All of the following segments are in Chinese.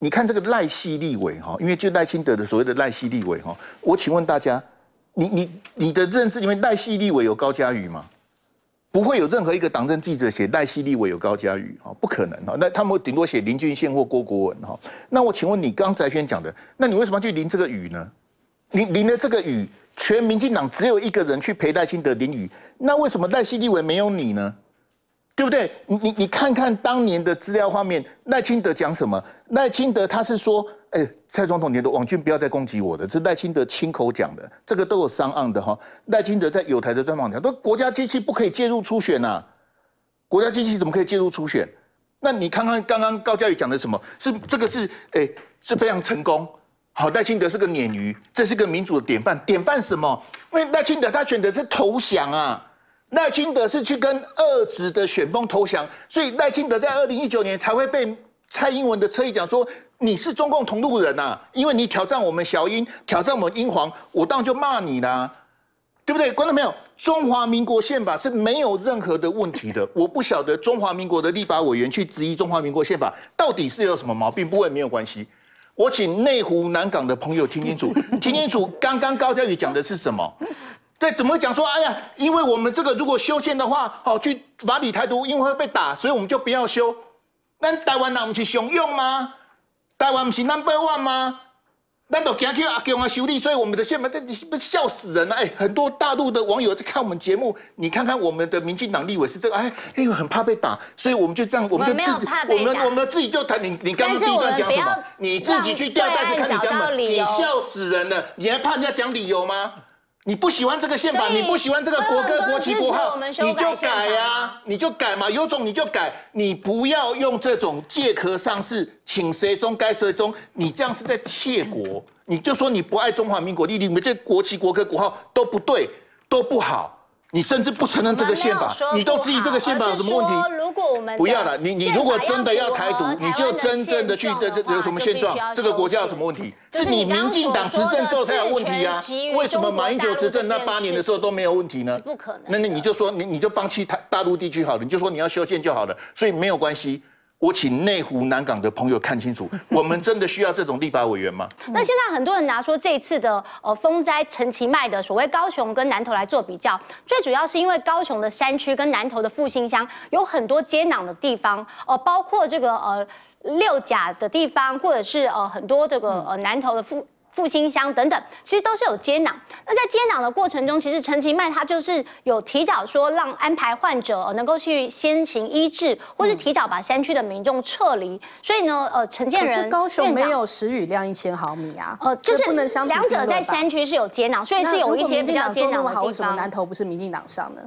你看这个赖系立委哈，因为就赖清德的所谓的赖系立委哈，我请问大家，你的认知里面赖系立委有高嘉瑜吗？不会有任何一个党政记者写赖系立委有高嘉瑜哈，不可能哈。那他们顶多写林俊宪或郭国文哈。那我请问你，刚才先讲的，那你为什么要去淋这个雨呢？你淋了这个雨，全民进党只有一个人去陪赖清德淋雨，那为什么赖系立委没有你呢？ 对不对？你看看当年的资料画面，赖清德讲什么？赖清德他是说，哎，蔡总统，你的网军不要再攻击我了，这赖清德亲口讲的，这个都有上岸的哈。赖清德在友台的专访讲，说国家机器不可以介入初选呐、啊，国家机器怎么可以介入初选？那你看看刚刚高嘉瑜讲的什么？是这个是哎是非常成功。好，赖清德是个鲶鱼，这是个民主的典范。典范什么？因为赖清德他选的是投降啊。 赖清德是去跟二职的选风投降，所以赖清德在2019年才会被蔡英文的侧翼讲说你是中共同路人呐、啊，因为你挑战我们小英，挑战我们英皇，我当然就骂你啦，对不对？观众朋友，中华民国宪法是没有任何的问题的，我不晓得中华民国的立法委员去质疑中华民国宪法到底是有什么毛病，不过也没有关系。我请内湖南港的朋友听清楚，听清楚，刚刚高嘉瑜讲的是什么？ 对，怎么会讲说？哎呀，因为我们这个如果修宪的话，好去法理台独，因为会被打，所以我们就不要修。那台湾人不是常用吗？台湾不是 No.1 吗？那都讲去阿强啊修理，所以我们的宪法，你是不是笑死人了、啊？哎，很多大陆的网友在看我们节目，你看看我们的民进党立委是这个，哎，因为很怕被打，所以我们就这样，我们就自己，我们自己就谈。你刚刚第一段讲什么？你自己去调带去看你讲什么？你笑死人了，你还怕人家讲理由吗？ 你不喜欢这个宪法，你不喜欢这个国歌、国旗、国号，你就改啊，你就改嘛，有种你就改，你不要用这种借壳上市，请谁中该谁中，你这样是在窃国，你就说你不爱中华民国，你们这国旗、国歌、国号都不对，都不好。 你甚至不承认这个宪法，你都质疑这个宪法有什么问题？如果我们不要了，你如果真的要台独，你就真正的去有什么现状？这个国家有什么问题？是你民进党执政之后才有问题啊！为什么马英九执政那8年的时候都没有问题呢？不可能。那你就说你就放弃大陆地区好了，你就说你要修宪就好了，所以没有关系。 我请内湖南港的朋友看清楚，我们真的需要这种立法委员吗？那现在很多人拿出这一次的风灾陈其迈的所谓高雄跟南投来做比较，最主要是因为高雄的山区跟南投的复兴乡有很多接壤的地方，包括这个六甲的地方，或者是很多这个南投的复兴乡等等，其实都是有接壤。那在接壤的过程中，其实陈其迈他就是有提早说让安排患者能够去先行医治，或是提早把山区的民众撤离。所以呢，陈建仁院长，可是高雄没有时雨量1000毫米啊，就是不能相提并论吧？两者在山区是有接壤，所以是有一些比较接壤的地方。为什么南投不是民进党上呢？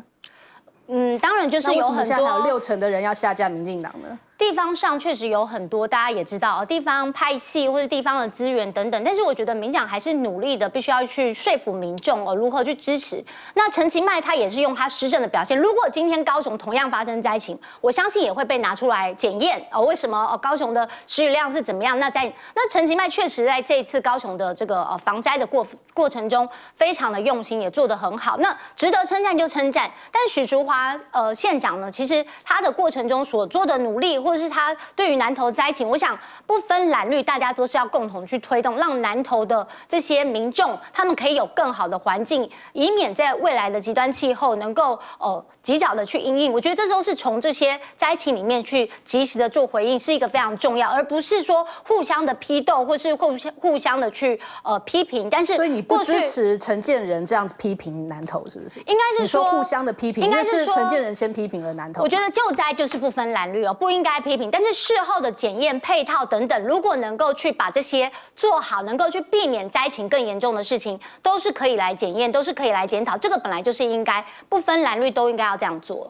嗯，当然就是有很多，还有60%的人要下架民进党呢。地方上确实有很多，大家也知道，地方派系或者地方的资源等等。但是我觉得民党还是努力的，必须要去说服民众如何去支持。那陈其迈他也是用他施政的表现。如果今天高雄同样发生灾情，我相信也会被拿出来检验为什么高雄的时雨量是怎么样？那陈其迈确实在这一次高雄的这个防灾的过程中，非常的用心，也做得很好。那值得称赞就称赞，但许淑华。 县长呢，其实他的过程中所做的努力，或者是他对于南投灾情，我想不分蓝绿，大家都是要共同去推动，让南投的这些民众，他们可以有更好的环境，以免在未来的极端气候能够及早的去因应。我觉得这都是从这些灾情里面去及时的做回应，是一个非常重要，而不是说互相的批斗，或是互相的去批评。但是，所以你不支持陈建仁这样子批评南投，是不是？应该是说互相的批评，应该是。 陈建仁先批评了南投，我觉得救灾就是不分蓝绿哦，不应该批评。但是事后的检验、配套等等，如果能够去把这些做好，能够去避免灾情更严重的事情，都是可以来检验，都是可以来检讨。这个本来就是应该不分蓝绿都应该要这样做。